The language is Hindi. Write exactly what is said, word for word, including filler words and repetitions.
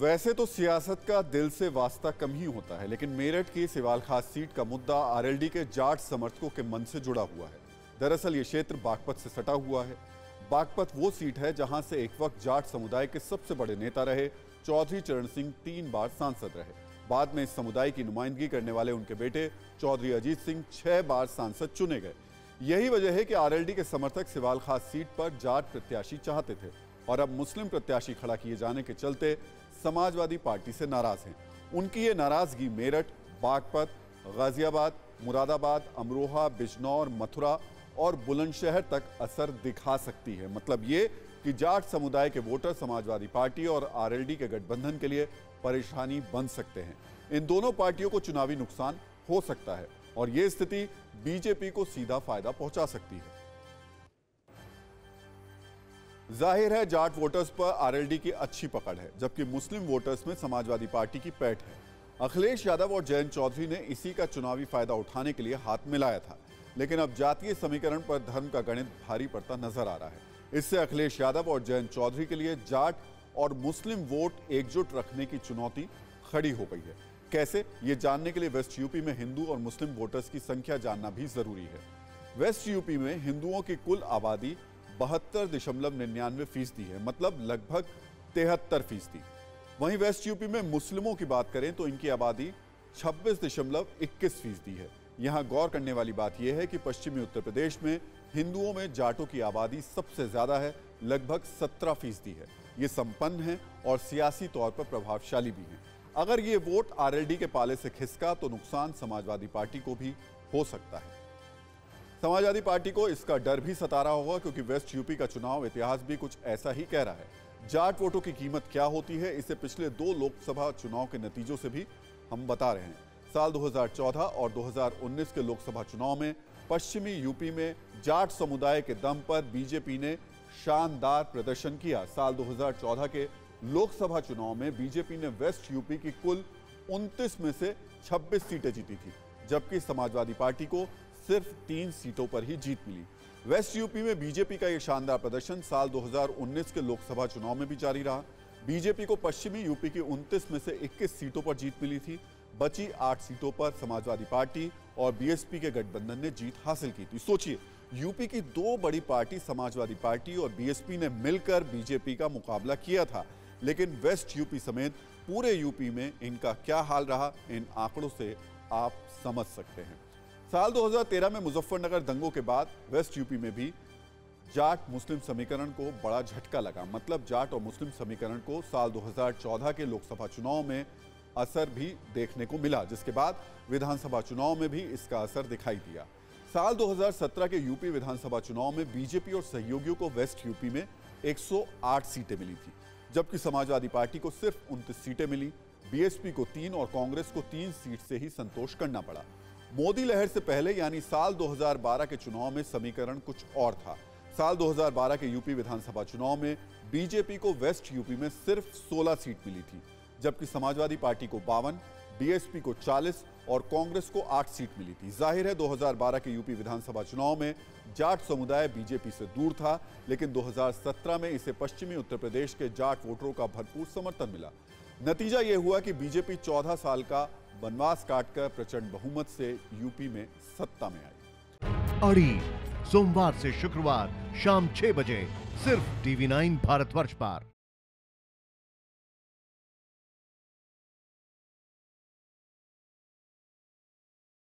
वैसे तो सियासत का दिल से वास्ता कम ही होता है, लेकिन मेरठ की सिवाल खास सीट का मुद्दा आरएलडी के जाट समर्थकों के मन से जुड़ा हुआ है। दरअसल ये क्षेत्र बागपत से सटा हुआ है। बागपत वो सीट है जहां से एक वक्त जाट समुदाय के सबसे बड़े नेता रहे चौधरी चरण सिंह तीन बार सांसद रहे। बाद में इस समुदाय की नुमाइंदगी करने वाले उनके बेटे चौधरी अजीत सिंह छह बार सांसद चुने गए। यही वजह है कि आरएलडी के समर्थक सिवाल खास सीट पर जाट प्रत्याशी चाहते थे और अब मुस्लिम प्रत्याशी खड़ा किए जाने के चलते समाजवादी पार्टी से नाराज हैं। उनकी ये नाराजगी मेरठ, बागपत, गाजियाबाद, मुरादाबाद, अमरोहा, बिजनौर, मथुरा और बुलंदशहर तक असर दिखा सकती है। मतलब ये कि जाट समुदाय के वोटर समाजवादी पार्टी और आरएलडी के गठबंधन के लिए परेशानी बन सकते हैं। इन दोनों पार्टियों को चुनावी नुकसान हो सकता है और ये स्थिति बीजेपी को सीधा फायदा पहुंचा सकती है। जाहिर है जाट वोटर्स पर आरएलडी की अच्छी पकड़ है, जबकि मुस्लिम वोटर्स में समाजवादी पार्टी की पैठ है। अखिलेश यादव और जयंत चौधरी ने इसी का चुनावी फायदा उठाने के लिए हाथ मिलाया था, लेकिन अब जातीय समीकरण पर धर्म का गणित भारी पड़ता नजर आ रहा है। इससे अखिलेश यादव और जयंत चौधरी के लिए जाट और मुस्लिम वोट एकजुट रखने की चुनौती खड़ी हो गई है। कैसे, ये जानने के लिए वेस्ट यूपी में हिंदू और मुस्लिम वोटर्स की संख्या जानना भी जरूरी है। वेस्ट यूपी में हिंदुओं की कुल आबादी बहत्तर दशमलव निन्यानवे फीसदी है, मतलब लगभग तिहत्तर फीसदी। वहीं वेस्ट यूपी में मुस्लिमों की बात करें तो इनकी आबादी छब्बीस दशमलव इक्कीस फीसदी है। यहाँ गौर करने वाली बात यह है कि पश्चिमी उत्तर प्रदेश में हिंदुओं में जाटों की आबादी सबसे ज्यादा है, लगभग सत्रह फीसदी है। ये संपन्न है और सियासी तौर पर प्रभावशाली भी है। अगर ये वोट आरएलडी के पाले से खिसका तो नुकसान समाजवादी पार्टी को भी हो सकता है। समाजवादी पार्टी को इसका डर भी सता रहा होगा, क्योंकि वेस्ट यूपी का चुनाव इतिहास भी कुछ ऐसा ही कह रहा है। जाट वोटों की कीमत क्या होती है, इसे पिछले दो लोकसभा चुनाव के नतीजों से भी हम बता रहे हैं। साल दो हज़ार चौदह और दो हज़ार उन्नीस के लोकसभा चुनाव में पश्चिमी यूपी में जाट समुदाय के दम पर बीजेपी ने शानदार प्रदर्शन किया। साल दो हज़ार चौदह के लोकसभा चुनाव में बीजेपी ने वेस्ट यूपी की कुल उनतीस में से छब्बीस सीटें जीती थी, जबकि समाजवादी पार्टी को सिर्फ तीन सीटों पर ही जीत मिली। वेस्ट यूपी में बीजेपी का यह शानदार प्रदर्शन साल दो हज़ार उन्नीस के लोकसभा चुनाव में भी जारी रहा। बीजेपी को पश्चिमी यूपी की उनतीस में से इक्कीस सीटों पर जीत मिली थी। बची आठ सीटों पर समाजवादी पार्टी और बीएसपी के गठबंधन ने जीत हासिल की थी। सोचिए, यूपी की दो बड़ी पार्टी समाजवादी पार्टी और बीएसपी ने मिलकर बीजेपी का मुकाबला किया था, लेकिन वेस्ट यूपी समेत पूरे यूपी में इनका क्या हाल रहा, इन आंकड़ों से आप समझ सकते हैं। साल दो हज़ार तेरह में मुजफ्फरनगर दंगों के बाद वेस्ट यूपी में भी जाट मुस्लिम समीकरण को बड़ा झटका लगा। मतलब जाट और मुस्लिम समीकरण को साल दो हज़ार चौदह के लोकसभा चुनाव में असर भी देखने को मिला, जिसके बाद विधानसभा चुनाव में भी इसका असर दिखाई दिया। साल दो हज़ार सत्रह के यूपी विधानसभा चुनाव में बीजेपी और सहयोगियों को वेस्ट यूपी में एक सौ आठ सीटें मिली थी, जबकि समाजवादी पार्टी को सिर्फ उनतीस सीटें मिली। बीएसपी को तीन और कांग्रेस को तीन सीट से ही संतोष करना पड़ा। मोदी लहर से पहले यानी साल दो हज़ार बारह के चुनाव में समीकरण कुछ और था। साल दो हज़ार बारह के यूपी विधानसभा चुनाव में बीजेपी को वेस्ट यूपी में सिर्फ सोलह सीट मिली थी, जबकि समाजवादी पार्टी को बावन, बीएसपी को चालीस और कांग्रेस को आठ सीट मिली थी। जाहिर है दो हज़ार बारह के यूपी विधानसभा चुनाव में जाट समुदाय बीजेपी से दूर था, लेकिन दो हज़ार सत्रह में इसे पश्चिमी उत्तर प्रदेश के जाट वोटरों का भरपूर समर्थन मिला। नतीजा यह हुआ कि बीजेपी चौदह साल का बनवास काटकर प्रचंड बहुमत से यूपी में सत्ता में आई। अड़ी सोमवार से शुक्रवार शाम छह बजे सिर्फ टीवी नाइन भारतवर्ष पर।